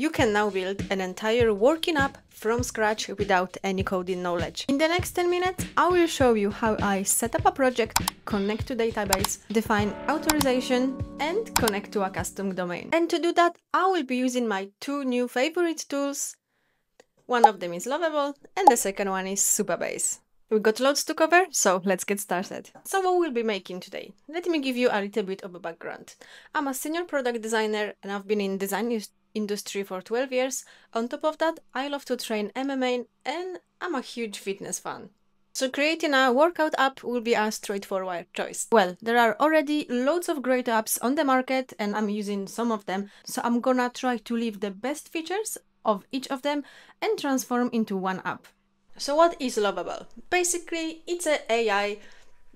You can now build an entire working app from scratch without any coding knowledge. In the next 10 minutes, I will show you how I set up a project, connect to database, define authorization, and connect to a custom domain. And to do that, I will be using my two new favorite tools. One of them is Lovable, and the second one is Supabase. We've got loads to cover, so let's get started. So what we'll be making today? Let me give you a little bit of a background. I'm a senior product designer, and I've been in the design industry for 12 years. On top of that, I love to train MMA, and I'm a huge fitness fan. So creating a workout app will be a straightforward choice. Well, there are already loads of great apps on the market, and I'm using some of them, so I'm gonna try to leave the best features of each of them and transform into one app. So what is Lovable? Basically, it's an AI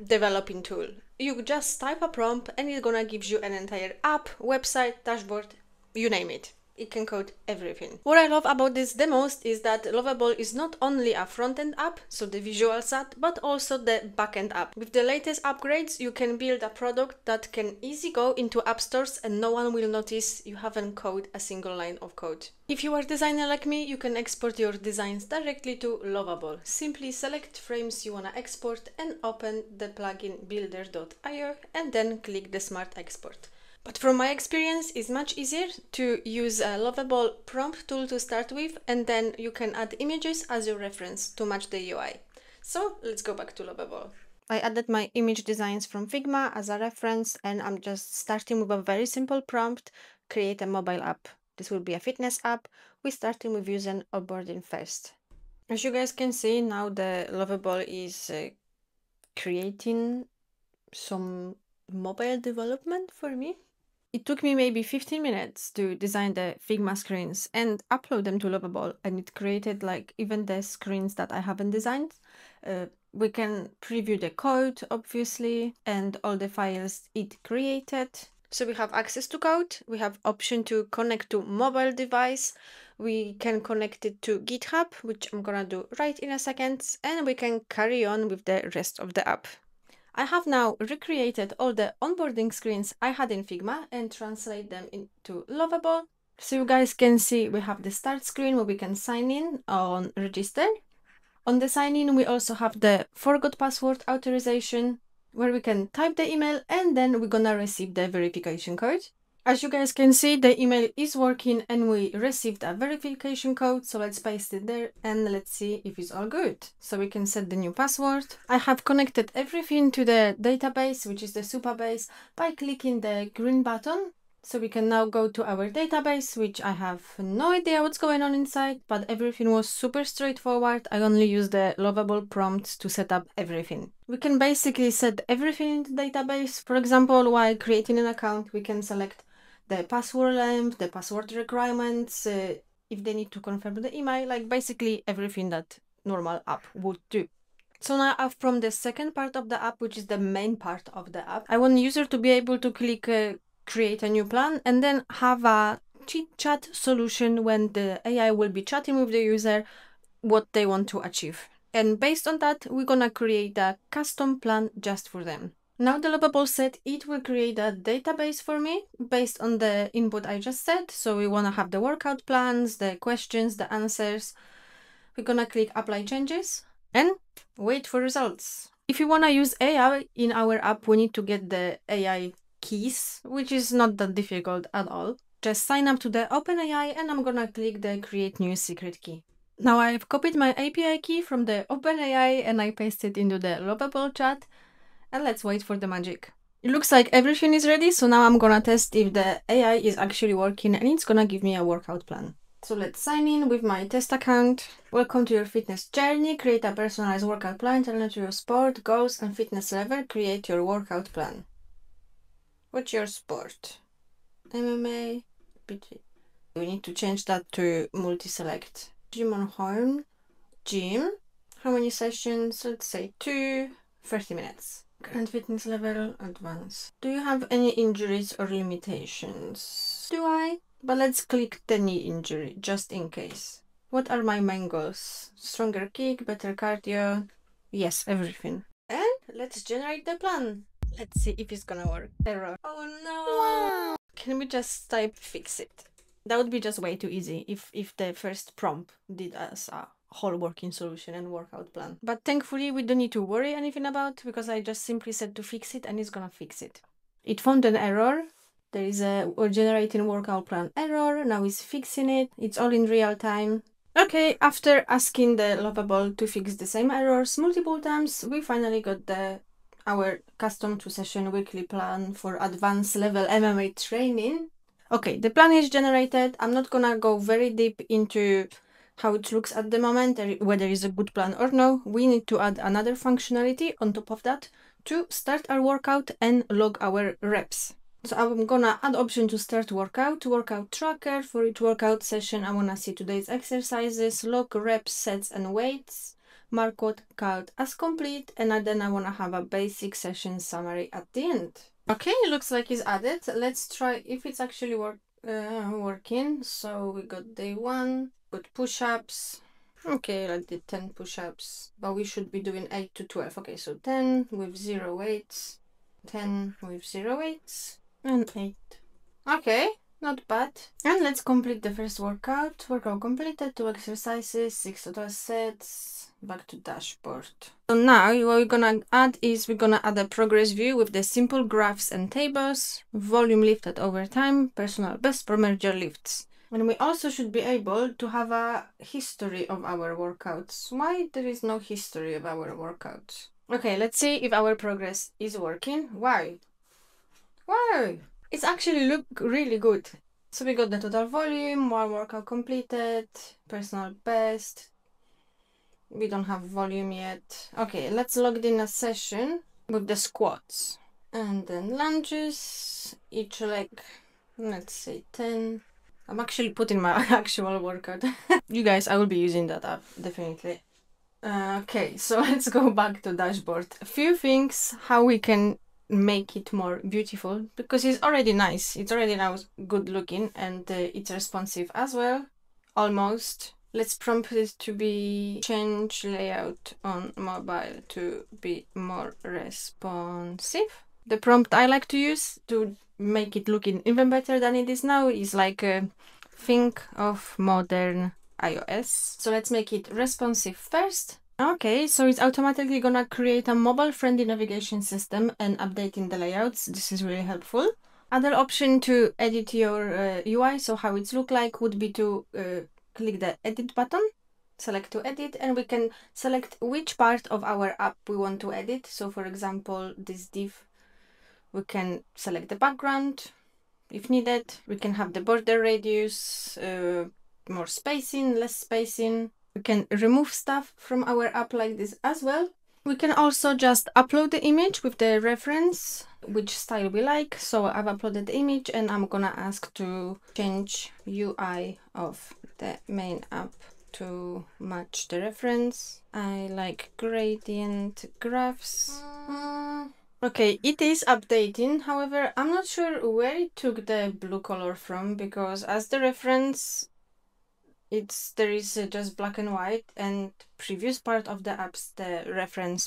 developing tool. You just type a prompt and it's gonna give you an entire app, website, dashboard, you name it. It can code everything. What I love about this the most is that Lovable is not only a front-end app, so the visual side, but also the back-end app. With the latest upgrades, you can build a product that can easily go into app stores and no one will notice you haven't coded a single line of code. If you are a designer like me, you can export your designs directly to Lovable. Simply select frames you want to export and open the plugin builder.io and then click the Smart Export. But from my experience, it's much easier to use a Lovable prompt tool to start with, and then you can add images as your reference to match the UI. So let's go back to Lovable. I added my image designs from Figma as a reference, and I'm just starting with a very simple prompt, create a mobile app. This will be a fitness app. We're starting with using onboarding first. As you guys can see, now the Lovable is creating some mobile development for me. It took me maybe 15 minutes to design the Figma screens and upload them to Lovable, and it created like even the screens that I haven't designed. We can preview the code, obviously, and all the files it created. So we have access to code, we have option to connect to mobile device, we can connect it to GitHub, which I'm gonna do right in a second, and we can carry on with the rest of the app. I have now recreated all the onboarding screens I had in Figma and translate them into Lovable. So you guys can see we have the start screen where we can sign in on register. On the sign in, we also have the forgot password authorization where we can type the email and then we're gonna receive the verification code. As you guys can see, the email is working and we received a verification code, so let's paste it there and let's see if it's all good. So we can set the new password. I have connected everything to the database, which is the Supabase, by clicking the green button. So we can now go to our database, which I have no idea what's going on inside, but everything was super straightforward. I only used the Lovable prompts to set up everything. We can basically set everything in the database. For example, while creating an account, we can select the password length, the password requirements, if they need to confirm the email, like basically everything that normal app would do. So now from the second part of the app, which is the main part of the app, I want user to be able to click create a new plan and then have a chit chat solution when the AI will be chatting with the user what they want to achieve. And based on that, we're gonna create a custom plan just for them. Now the Lovable said it will create a database for me based on the input I just said. So we want to have the workout plans, the questions, the answers. We're going to click apply changes and wait for results. If you want to use AI in our app, we need to get the AI keys, which is not that difficult at all. Just sign up to the OpenAI and I'm going to click the create new secret key. Now I've copied my API key from the OpenAI and I pasted it into the Lovable chat. And let's wait for the magic. It looks like everything is ready, so now I'm gonna test if the AI is actually working and it's gonna give me a workout plan. So let's sign in with my test account. Welcome to your fitness journey. Create a personalized workout plan, turn to your sport, goals and fitness level. Create your workout plan. What's your sport? MMA, BJ. We need to change that to multi-select. Gym on home, gym. How many sessions? Let's say 2, 30 minutes. Current fitness level, advanced. Do you have any injuries or limitations? Do I? But let's click the knee injury, just in case. What are my main goals? Stronger kick, better cardio. Yes, everything. And let's generate the plan. Let's see if it's gonna work. Error. Oh no! Wow. Can we just type fix it? That would be just way too easy if the first prompt did us a whole working solution and workout plan. But thankfully, we don't need to worry anything about, because I just simply said to fix it and it's gonna fix it. It found an error. There is a generating workout plan error. Now it's fixing it. It's all in real time. Okay, after asking the Lovable to fix the same errors multiple times, we finally got our custom 2-session weekly plan for advanced level MMA training. Okay, the plan is generated. I'm not gonna go very deep into how it looks at the moment, whether it's a good plan or no. We need to add another functionality on top of that to start our workout and log our reps. So I'm gonna add option to start workout tracker. For each workout session, I wanna see today's exercises, log reps, sets and weights, mark workout as complete, and then I wanna have a basic session summary at the end. Okay, looks like it's added. Let's try if it's actually working. So we got day one, got push-ups. Okay, I did 10 push-ups, but we should be doing 8 to 12. Okay, so 10 with 0 weights, 10 with 0 weights. And 8. Okay, not bad. And let's complete the first workout. Workout completed, 2 exercises, 6 total sets, back to dashboard. So now what we're gonna add is we're gonna add a progress view with the simple graphs and tables, volume lifted over time, personal best per merger lifts. And we also should be able to have a history of our workouts. Why there is no history of our workouts? Okay, let's see if our progress is working. Why? Wow, it's actually look really good. So we got the total volume, 1 workout completed, personal best. We don't have volume yet. Okay, let's log in a session with the squats and then lunges, each leg, let's say 10. I'm actually putting my actual workout. You guys, I will be using that app, definitely. Okay, so let's go back to dashboard. A few things, how we can make it more beautiful, because it's already nice, it's already now good looking, and it's responsive as well, almost. Let's prompt it to be change layout on mobile to be more responsive. The prompt I like to use to make it looking even better than it is now is like think of modern iOS. So let's make it responsive first. Okay, so it's automatically gonna create a mobile-friendly navigation system and updating the layouts. This is really helpful. Other option to edit your UI, so how it's look like, would be to click the edit button, select to edit, and we can select which part of our app we want to edit. So for example, this div, we can select the background if needed. We can have the border radius, more spacing, less spacing. We can remove stuff from our app like this as well. We can also just upload the image with the reference, which style we like. So I've uploaded the image and I'm gonna ask to change UI of the main app to match the reference. I like gradient graphs. Okay, it is updating. However, I'm not sure where it took the blue color from, because as the reference, there is just black and white, and previous part of the apps,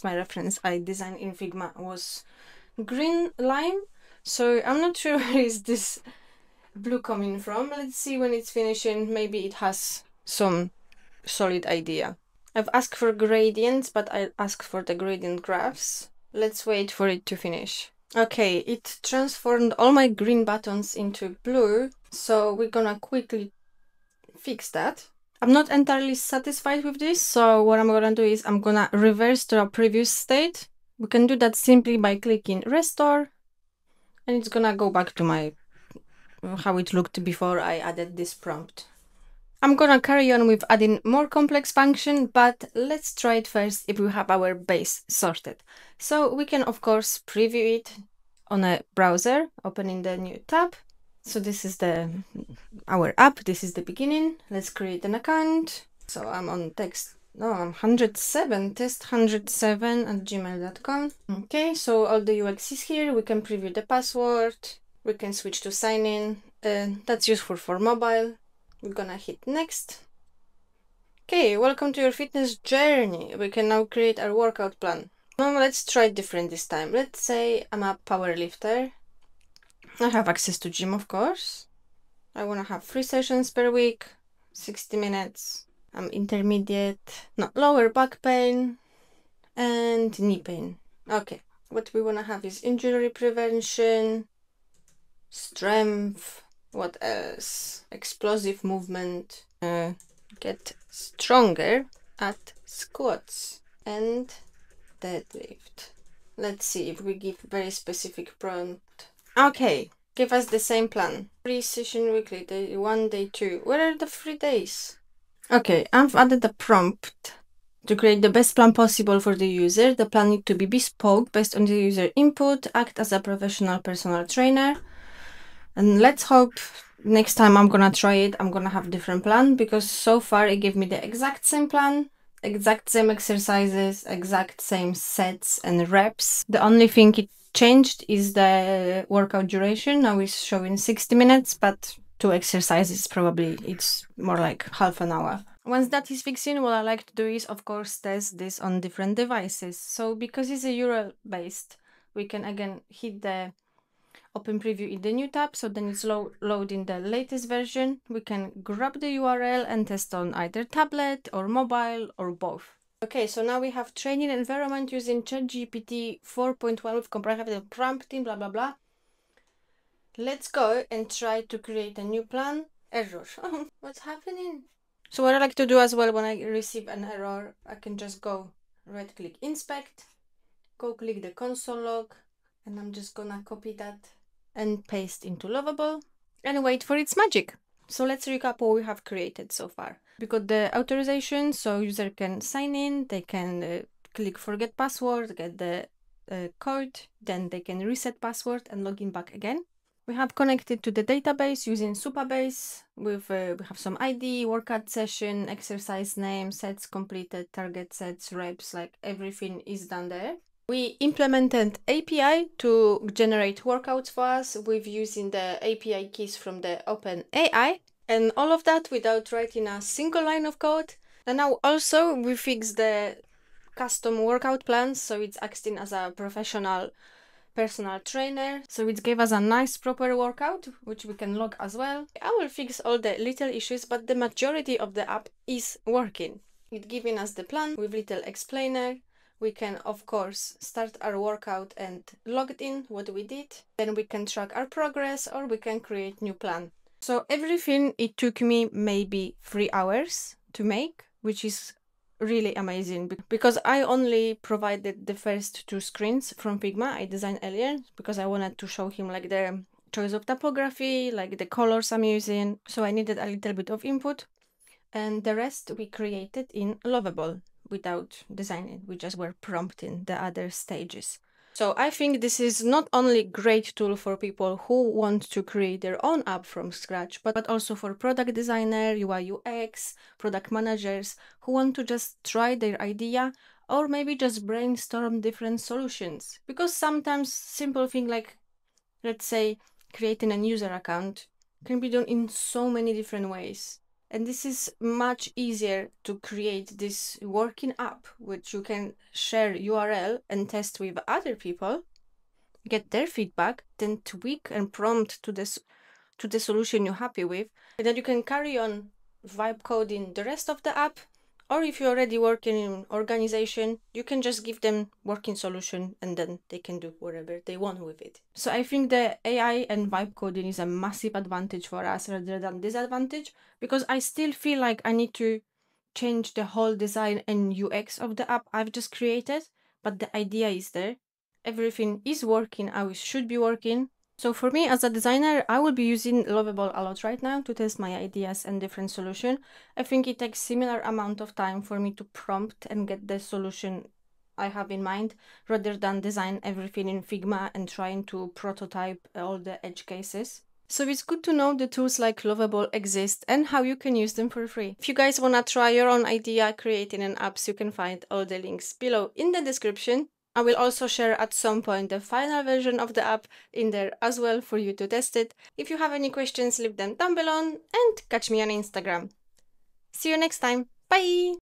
my reference I designed in Figma was green lime. So I'm not sure where is this blue coming from. Let's see when it's finishing. Maybe it has some solid idea. I've asked for gradients, but I asked for the gradient graphs. Let's wait for it to finish. Okay, it transformed all my green buttons into blue. So we're gonna quickly fix that. I'm not entirely satisfied with this, so what I'm gonna do is I'm gonna reverse to our previous state. We can do that simply by clicking restore, and it's gonna go back to how it looked before I added this prompt. I'm gonna carry on with adding more complex function, but let's try it first if we have our base sorted. So we can of course preview it on a browser, opening the new tab. So this is our app, this is the beginning. Let's create an account. So I'm on I'm 107, test107@gmail.com. Okay, so all the UX is here. We can preview the password. We can switch to sign in. That's useful for mobile. We're gonna hit next. Okay, welcome to your fitness journey. We can now create our workout plan. Now let's try different this time. Let's say I'm a powerlifter. I have access to gym, of course. I want to have 3 sessions per week, 60 minutes. I'm intermediate, not lower back pain and knee pain. Okay, what we want to have is injury prevention, strength, what else? Explosive movement, get stronger at squats and deadlift. Let's see if we give very specific prompt. Okay, give us the same plan. 3 sessions weekly, day 1, day 2. Where are the 3 days? Okay, I've added a prompt to create the best plan possible for the user. The plan needs to be bespoke based on the user input, act as a professional personal trainer. And let's hope next time I'm gonna try it, I'm gonna have different plan, because so far it gave me the exact same plan, exact same exercises, exact same sets and reps. The only thing it changed is the workout duration. Now it's showing 60 minutes, but 2 exercises, probably it's more like half an hour. Once that is fixed in, what I like to do is, of course, test this on different devices. So because it's a URL based, we can again hit the open preview in the new tab. So then it's loading the latest version. We can grab the URL and test on either tablet or mobile or both. Okay, so now we have training environment using ChatGPT 4.1 with comprehensive prompting, blah, blah, blah. Let's go and try to create a new plan. Error. What's happening? So what I like to do as well, when I receive an error, I can just go right click inspect, go click the console log, and I'm just gonna copy that and paste into Lovable and wait for its magic. So let's recap what we have created so far. We got the authorization, so user can sign in, they can click forget password, get the code, then they can reset password and log in back again. We have connected to the database using Supabase. We have some ID, workout session, exercise name, sets completed, target sets, reps, like everything is done there. We implemented API to generate workouts for us with using the API keys from the OpenAI, and all of that without writing a single line of code. And now also we fixed the custom workout plans, so it's acting as a professional personal trainer, so it gave us a nice proper workout which we can log as well. I will fix all the little issues, but the majority of the app is working. It's giving us the plan with little explainer. We can of course start our workout and log in what we did, then we can track our progress or we can create new plan. So everything it took me maybe 3 hours to make, which is really amazing, because I only provided the first 2 screens from Figma I designed earlier, because I wanted to show him like the choice of typography, like the colors I'm using. So I needed a little bit of input, and the rest we created in Lovable without designing. We just were prompting the other stages. So I think this is not only a great tool for people who want to create their own app from scratch, but also for product designer, UI UX, product managers who want to just try their idea or maybe just brainstorm different solutions. Because sometimes simple thing like, let's say, creating a user account can be done in so many different ways. And this is much easier to create this working app, which you can share URL and test with other people, get their feedback, then tweak and prompt to the solution you're happy with. And then you can carry on vibe coding the rest of the app. Or if you're already working in an organization, you can just give them working solution and then they can do whatever they want with it. So I think the AI and vibe coding is a massive advantage for us rather than disadvantage, because I still feel like I need to change the whole design and UX of the app I've just created, but the idea is there. Everything is working how it should be working. So for me as a designer, I will be using Lovable a lot right now to test my ideas and different solution. I think it takes similar amount of time for me to prompt and get the solution I have in mind, rather than design everything in Figma and trying to prototype all the edge cases. So it's good to know the tools like Lovable exist and how you can use them for free. If you guys wanna try your own idea creating an app, you can find all the links below in the description. I will also share at some point the final version of the app in there as well for you to test it. If you have any questions, leave them down below and catch me on Instagram. See you next time. Bye!